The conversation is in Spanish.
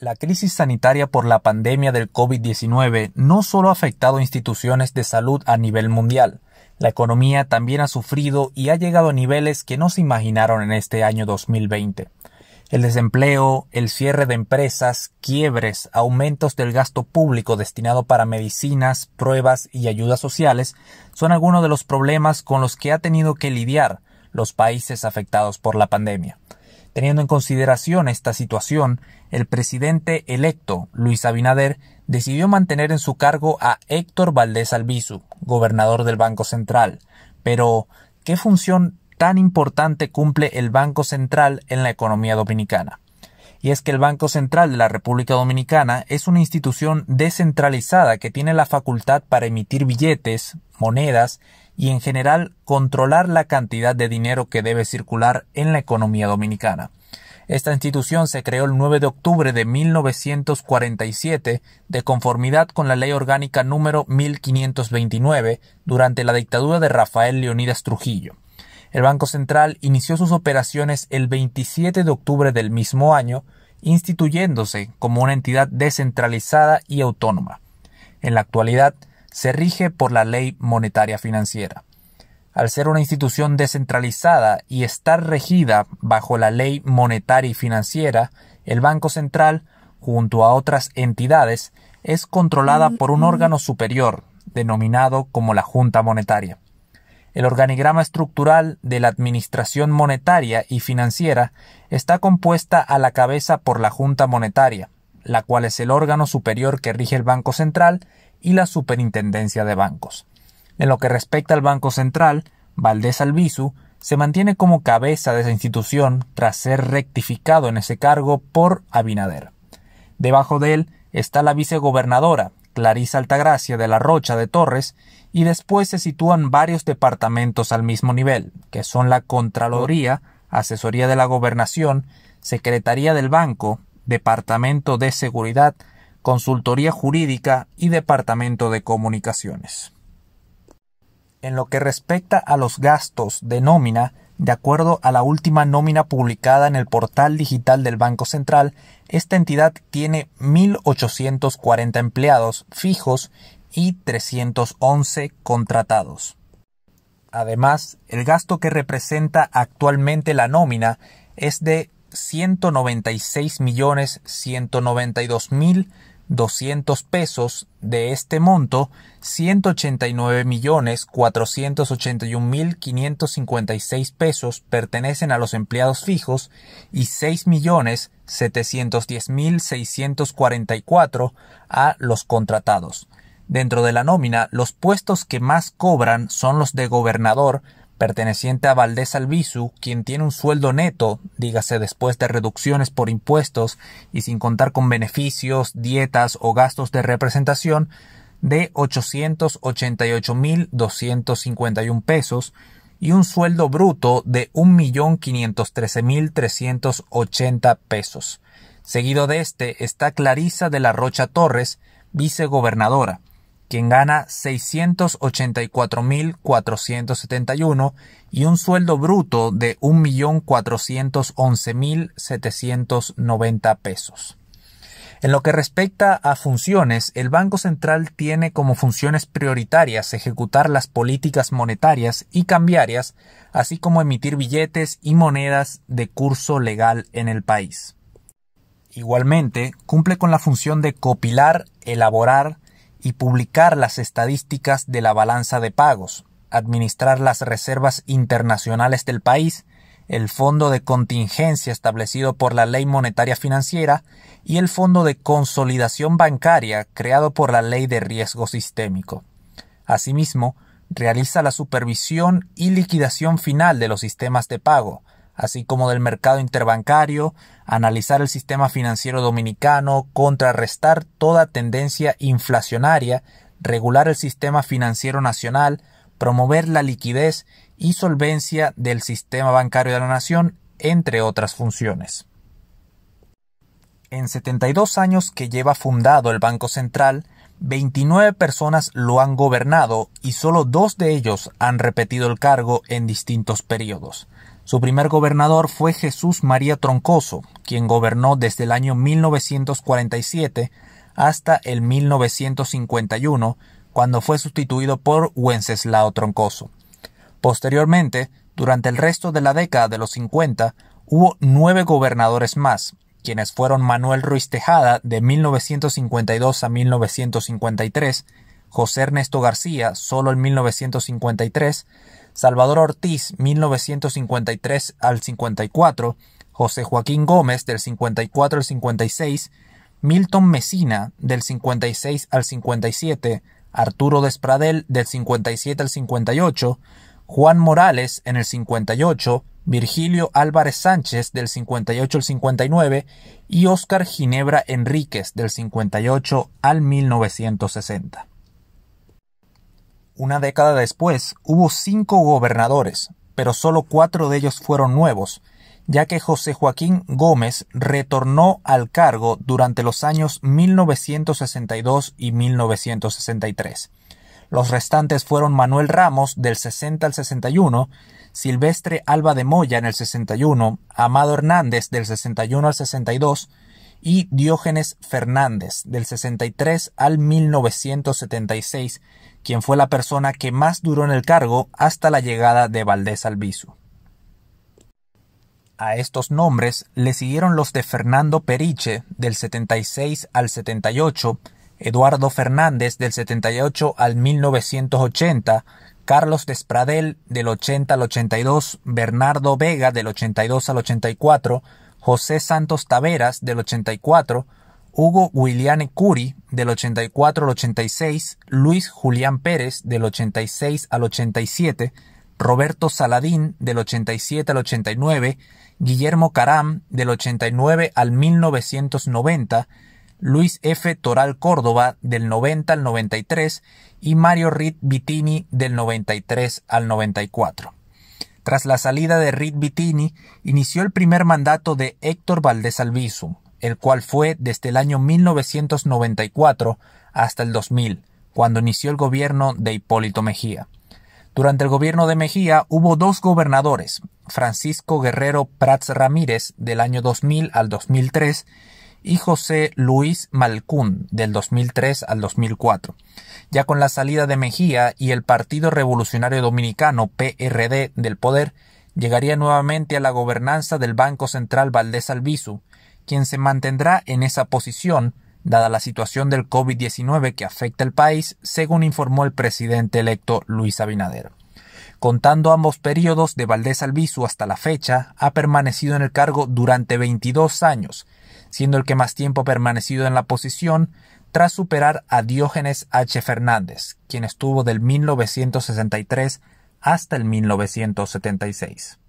La crisis sanitaria por la pandemia del COVID-19 no solo ha afectado instituciones de salud a nivel mundial, la economía también ha sufrido y ha llegado a niveles que no se imaginaron en este año 2020. El desempleo, el cierre de empresas, quiebres, aumentos del gasto público destinado para medicinas, pruebas y ayudas sociales son algunos de los problemas con los que ha tenido que lidiar los países afectados por la pandemia. Teniendo en consideración esta situación, el presidente electo, Luis Abinader, decidió mantener en su cargo a Héctor Valdés Albizu, gobernador del Banco Central. Pero, ¿qué función tan importante cumple el Banco Central en la economía dominicana? Y es que el Banco Central de la República Dominicana es una institución descentralizada que tiene la facultad para emitir billetes, monedas y en general controlar la cantidad de dinero que debe circular en la economía dominicana. Esta institución se creó el 9 de octubre de 1947 de conformidad con la Ley Orgánica número 1529 durante la dictadura de Rafael Leonidas Trujillo. El Banco Central inició sus operaciones el 27 de octubre del mismo año, instituyéndose como una entidad descentralizada y autónoma. En la actualidad, se rige por la Ley Monetaria Financiera. Al ser una institución descentralizada y estar regida bajo la Ley Monetaria y Financiera, el Banco Central, junto a otras entidades, es controlada por un órgano superior, denominado como la Junta Monetaria. El organigrama estructural de la Administración Monetaria y Financiera está compuesta a la cabeza por la Junta Monetaria, la cual es el órgano superior que rige el Banco Central y la Superintendencia de Bancos. En lo que respecta al Banco Central, Valdés Albizu se mantiene como cabeza de esa institución tras ser rectificado en ese cargo por Abinader. Debajo de él está la vicegobernadora, Clarisa Altagracia de la Rocha de Torres, y después se sitúan varios departamentos al mismo nivel, que son la Contraloría, Asesoría de la Gobernación, Secretaría del Banco, Departamento de Seguridad, Consultoría Jurídica y Departamento de Comunicaciones. En lo que respecta a los gastos de nómina, de acuerdo a la última nómina publicada en el portal digital del Banco Central, esta entidad tiene 1.840 empleados fijos y 311 contratados. Además, el gasto que representa actualmente la nómina es de 196.192.200 pesos. De este monto, 189.481.556 pesos pertenecen a los empleados fijos y 6.710.644 a los contratados. Dentro de la nómina, los puestos que más cobran son los de gobernador, perteneciente a Valdés Albizu, quien tiene un sueldo neto, dígase después de reducciones por impuestos y sin contar con beneficios, dietas o gastos de representación, de 888.251 pesos y un sueldo bruto de 1.513.380 pesos. Seguido de este está Clarisa de la Rocha Torres, vicegobernadora, quien gana 684.471 y un sueldo bruto de 1.411.790 pesos. En lo que respecta a funciones, el Banco Central tiene como funciones prioritarias ejecutar las políticas monetarias y cambiarias, así como emitir billetes y monedas de curso legal en el país. Igualmente, cumple con la función de copilar, elaborar y publicar las estadísticas de la balanza de pagos, administrar las reservas internacionales del país, el fondo de contingencia establecido por la Ley Monetaria Financiera y el fondo de consolidación bancaria creado por la Ley de Riesgo Sistémico. Asimismo, realiza la supervisión y liquidación final de los sistemas de pago, así como del mercado interbancario, analizar el sistema financiero dominicano, contrarrestar toda tendencia inflacionaria, regular el sistema financiero nacional, promover la liquidez y solvencia del sistema bancario de la nación, entre otras funciones. En 72 años que lleva fundado el Banco Central, 29 personas lo han gobernado y solo 2 de ellos han repetido el cargo en distintos periodos. Su primer gobernador fue Jesús María Troncoso, quien gobernó desde el año 1947 hasta el 1951, cuando fue sustituido por Wenceslao Troncoso. Posteriormente, durante el resto de la década de los 50, hubo 9 gobernadores más, quienes fueron Manuel Ruiz Tejada de 1952 a 1953, José Ernesto García, solo en 1953, Salvador Ortiz, 1953 al 54, José Joaquín Gómez, del 54 al 56, Milton Mesina, del 56 al 57, Arturo Despradel, del 57 al 58, Juan Morales, en el 58, Virgilio Álvarez Sánchez, del 58 al 59, y Óscar Ginebra Enríquez, del 58 al 1960. Una década después, hubo 5 gobernadores, pero solo 4 de ellos fueron nuevos, ya que José Joaquín Gómez retornó al cargo durante los años 1962 y 1963. Los restantes fueron Manuel Ramos, del 60 al 61, Silvestre Alba de Moya, en el 61, Amado Hernández, del 61 al 62, y Diógenes Fernández, del 63 al 1976, quien fue la persona que más duró en el cargo hasta la llegada de Valdés Albizu. A estos nombres le siguieron los de Fernando Periche, del 76 al 78, Eduardo Fernández, del 78 al 1980, Carlos Despradel, del 80 al 82, Bernardo Vega, del 82 al 84, José Santos Taveras, del 84, Hugo William Curi, del 84 al 86, Luis Julián Pérez, del 86 al 87, Roberto Saladín, del 87 al 89, Guillermo Caram, del 89 al 1990, Luis F. Toral Córdoba, del 90 al 93, y Mario Ritt Vitini, del 93 al 94. Tras la salida de Ritt Vitini, inició el primer mandato de Héctor Valdés Albizu, el cual fue desde el año 1994 hasta el 2000, cuando inició el gobierno de Hipólito Mejía. Durante el gobierno de Mejía hubo 2 gobernadores, Francisco Guerrero Prats Ramírez, del año 2000 al 2003, y José Luis Malcún, del 2003 al 2004. Ya con la salida de Mejía y el Partido Revolucionario Dominicano, PRD, del poder, llegaría nuevamente a la gobernanza del Banco Central Valdés Albizu, quien se mantendrá en esa posición, dada la situación del COVID-19 que afecta al país, según informó el presidente electo Luis Abinader. Contando ambos periodos de Valdés Albizu hasta la fecha, ha permanecido en el cargo durante 22 años, siendo el que más tiempo ha permanecido en la posición, tras superar a Diógenes H. Fernández, quien estuvo del 1963 hasta el 1976.